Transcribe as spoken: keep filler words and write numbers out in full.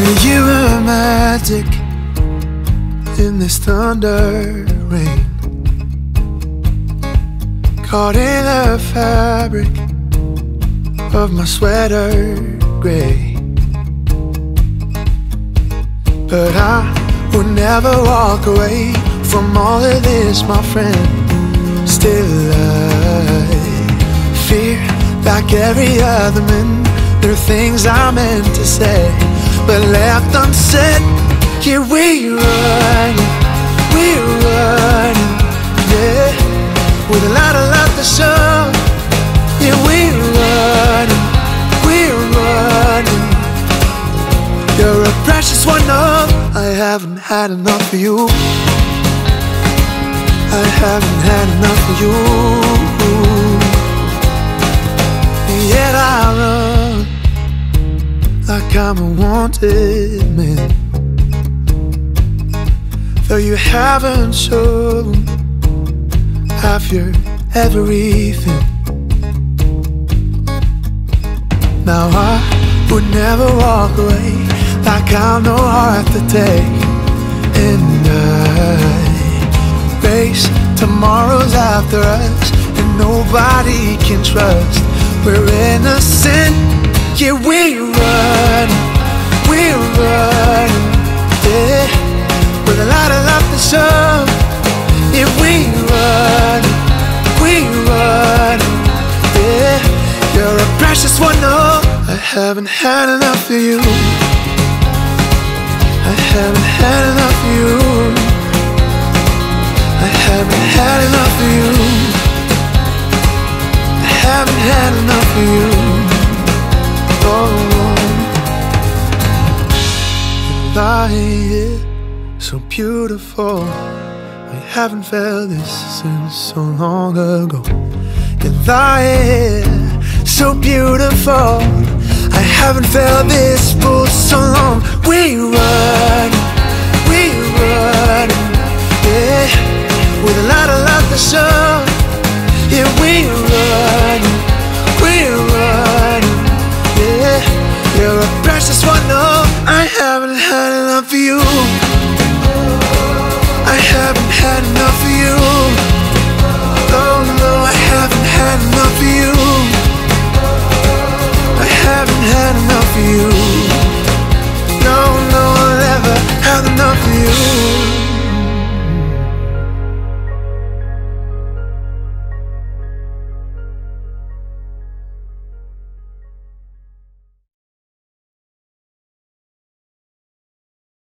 You were magic in this thunder rain, caught in the fabric of my sweater gray. But I would never walk away from all of this, my friend. Still I fear, like every other man, there are things I meant to say but left unsaid. Here we run, we run, yeah, with a lot, a lot to show. Yeah, we run, we run. You're a precious one, no, I haven't had enough of you. I haven't had enough of you. And yet I run like I'm a wanted man, though you haven't shown half your everything. Now I would never walk away like I'm no heart to take, and I face tomorrow's after us, and nobody can trust. We're innocent, yeah, we run, we run, yeah, with a lot of love to show. Yeah, we run, we run, yeah, you're a precious one, no, I haven't had enough of you. I haven't had enough of you. I haven't had enough of you. I haven't had enough of you. Oh, lying here, so beautiful. I haven't felt this since so long ago. You're lying here, so beautiful. I haven't felt this for so long. We run, we run, yeah, with a lot, a lot to show. Yeah, we run, we run, yeah, you're a precious one, no, I haven't had enough of you. I haven't had enough of you. Oh no, I haven't had enough of you. I haven't had enough of you.